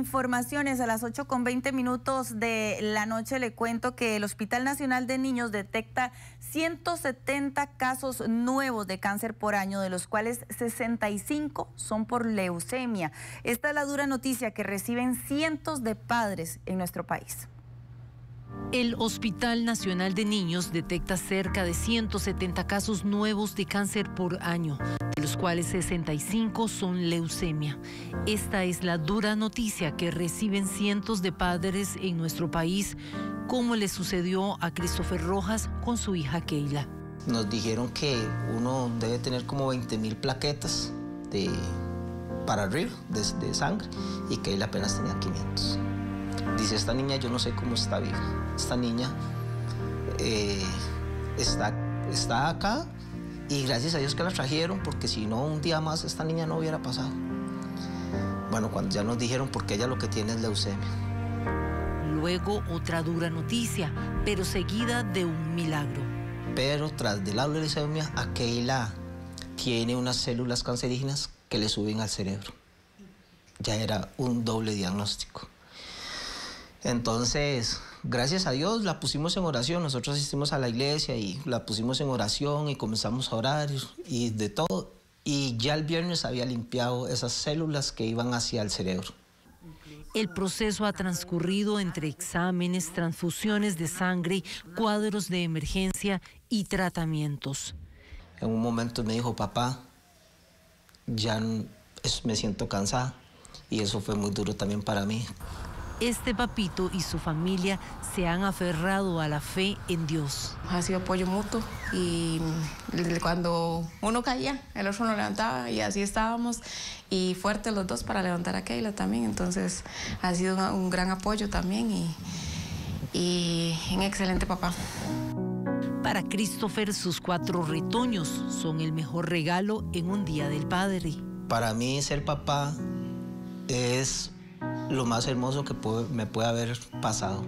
Informaciones a las 8:20 de la noche. Le cuento que el Hospital Nacional de Niños detecta 170 casos nuevos de cáncer por año, de los cuales 65 son por leucemia. Esta es la dura noticia que reciben cientos de padres en nuestro país. El Hospital Nacional de Niños detecta cerca de 170 casos nuevos de cáncer por año, de los cuales 65 son leucemia. Esta es la dura noticia que reciben cientos de padres en nuestro país, como le sucedió a Christopher Rojas con su hija Keila. Nos dijeron que uno debe tener como 20.000 plaquetas para arriba de sangre, y Keila apenas tenía 500. Dice, esta niña yo no sé cómo está viva. Esta niña está acá, y gracias a Dios que la trajeron, porque si no, un día más esta niña no hubiera pasado. Bueno, cuando ya nos dijeron, porque ella lo que tiene es leucemia. Luego otra dura noticia, pero seguida de un milagro. Pero tras de la leucemia, a Keila tiene unas células cancerígenas que le suben al cerebro. Ya era un doble diagnóstico. Entonces, gracias a Dios, la pusimos en oración. Nosotros asistimos a la iglesia y la pusimos en oración y comenzamos a orar y de todo. Y ya el viernes había limpiado esas células que iban hacia el cerebro. El proceso ha transcurrido entre exámenes, transfusiones de sangre, cuadros de emergencia y tratamientos. En un momento me dijo, papá, ya me siento cansada, y eso fue muy duro también para mí. Este papito y su familia se han aferrado a la fe en Dios. Ha sido apoyo mutuo, y cuando uno caía, el otro lo levantaba, y así estábamos, y fuertes los dos para levantar a Keila también. Entonces ha sido un gran apoyo también, y un excelente papá. Para Christopher, sus 4 retoños son el mejor regalo en un Día del Padre. Para mí ser papá es lo más hermoso que me puede haber pasado.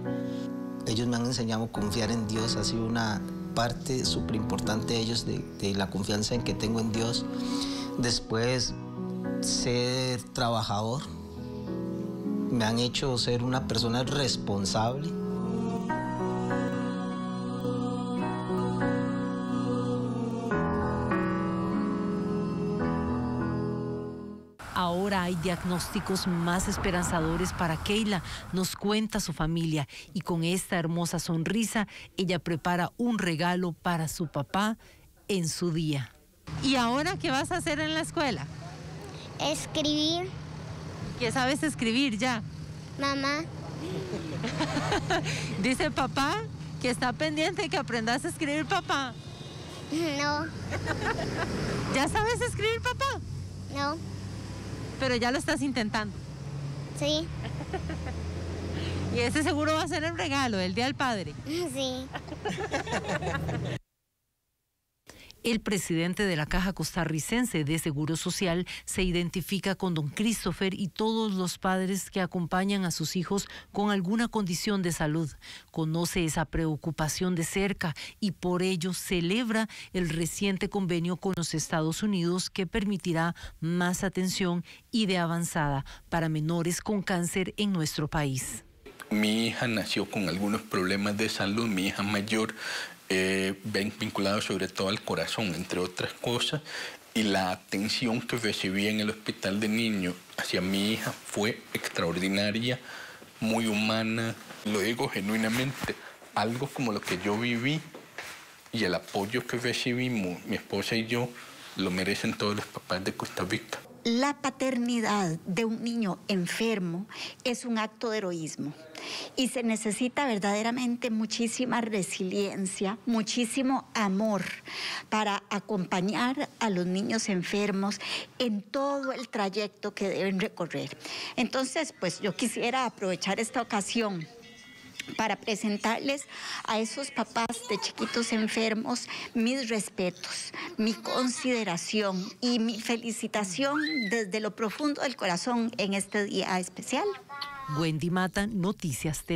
Ellos me han enseñado a confiar en Dios. Ha sido una parte súper importante de ellos, de la confianza en que tengo en Dios. Después, ser trabajador. Me han hecho ser una persona responsable. Ahora hay diagnósticos más esperanzadores para Keila, nos cuenta su familia, y con esta hermosa sonrisa ella prepara un regalo para su papá en su día. ¿Y ahora qué vas a hacer en la escuela? Escribir. ¿Qué sabes escribir ya? Mamá. Dice papá que está pendiente que aprendas a escribir papá. No. ¿Ya sabes escribir papá? No. Pero ya lo estás intentando. Sí. Y ese seguro va a ser el regalo del Día del Padre. Sí. El presidente de la Caja Costarricense de Seguro Social se identifica con don Christopher y todos los padres que acompañan a sus hijos con alguna condición de salud. Conoce esa preocupación de cerca y por ello celebra el reciente convenio con los Estados Unidos que permitirá más atención y de avanzada para menores con cáncer en nuestro país. Mi hija nació con algunos problemas de salud, mi hija mayor, vinculado sobre todo al corazón, entre otras cosas, y la atención que recibí en el Hospital de Niños hacia mi hija fue extraordinaria, muy humana. Lo digo genuinamente, algo como lo que yo viví y el apoyo que recibimos, mi esposa y yo, lo merecen todos los papás de Costa Rica. La paternidad de un niño enfermo es un acto de heroísmo y se necesita verdaderamente muchísima resiliencia, muchísimo amor para acompañar a los niños enfermos en todo el trayecto que deben recorrer. Entonces, pues yo quisiera aprovechar esta ocasión para presentarles a esos papás de chiquitos enfermos mis respetos, mi consideración y mi felicitación desde lo profundo del corazón en este día especial. Wendy Mata, Noticias TV.